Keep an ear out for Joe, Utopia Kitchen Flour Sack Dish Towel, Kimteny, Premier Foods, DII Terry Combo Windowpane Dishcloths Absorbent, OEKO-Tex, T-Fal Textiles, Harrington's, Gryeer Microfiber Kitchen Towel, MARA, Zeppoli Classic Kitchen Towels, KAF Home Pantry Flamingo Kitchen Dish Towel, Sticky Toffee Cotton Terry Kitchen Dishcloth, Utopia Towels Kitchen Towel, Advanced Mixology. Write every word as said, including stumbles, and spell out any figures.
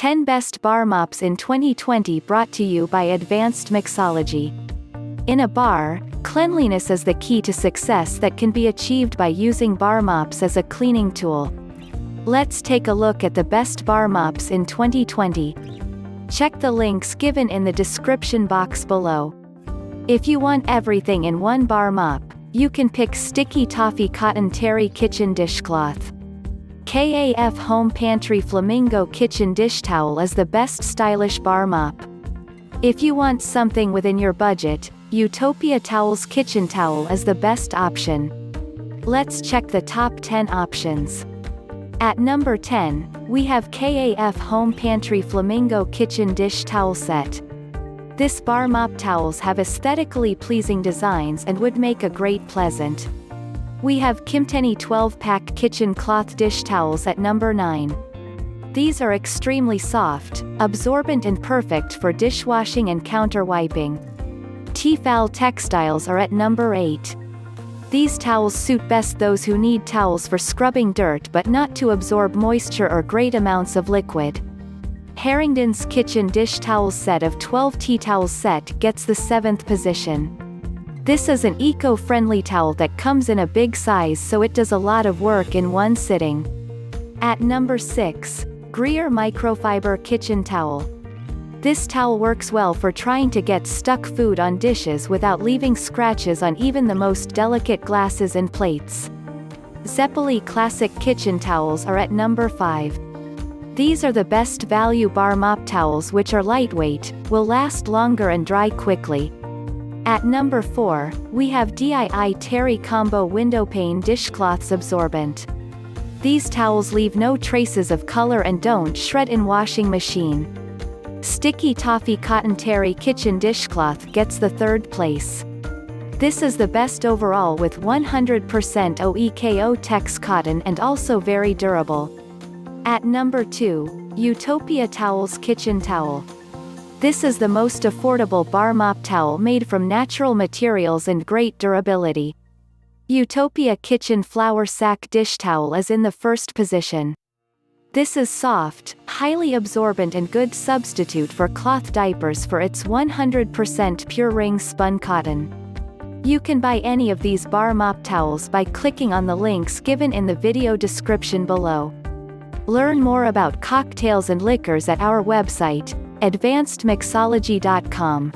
ten Best Bar Mops in twenty twenty, brought to you by Advanced Mixology. In a bar, cleanliness is the key to success that can be achieved by using bar mops as a cleaning tool. Let's take a look at the best bar mops in twenty twenty. Check the links given in the description box below. If you want everything in one bar mop, you can pick Sticky Toffee Cotton Terry Kitchen Dishcloth. K A F Home Pantry Flamingo Kitchen Dish Towel is the best stylish bar mop. If you want something within your budget, Utopia Towels Kitchen Towel is the best option. Let's check the top ten options. At number ten, we have K A F Home Pantry Flamingo Kitchen Dish Towel Set. This bar mop towels have aesthetically pleasing designs and would make a great present. We have Kimteny twelve pack Kitchen Cloth Dish Towels at number nine. These are extremely soft, absorbent and perfect for dishwashing and counter wiping. T-Fal Textiles are at number eight. These towels suit best those who need towels for scrubbing dirt but not to absorb moisture or great amounts of liquid. Harrington's Kitchen Dish Towels set of twelve tea towels set gets the seventh position. This is an eco-friendly towel that comes in a big size, so it does a lot of work in one sitting. At number six, Gryeer Microfiber Kitchen Towel. This towel works well for trying to get stuck food on dishes without leaving scratches on even the most delicate glasses and plates. Zeppoli Classic Kitchen Towels are at number five. These are the best value bar mop towels, which are lightweight, will last longer and dry quickly. At number four, we have D I I Terry Combo Windowpane Dishcloths Absorbent. These towels leave no traces of color and don't shred in washing machine. Sticky Toffee Cotton Terry Kitchen Dishcloth gets the third place. This is the best overall with one hundred percent O E K O-Tex cotton and also very durable. At number two, Utopia Towels Kitchen Towel. This is the most affordable bar mop towel made from natural materials and great durability. Utopia Kitchen Flour Sack Dish Towel is in the first position. This is soft, highly absorbent and good substitute for cloth diapers for its one hundred percent pure ring spun cotton. You can buy any of these bar mop towels by clicking on the links given in the video description below. Learn more about cocktails and liquors at our website, advanced mixology dot com.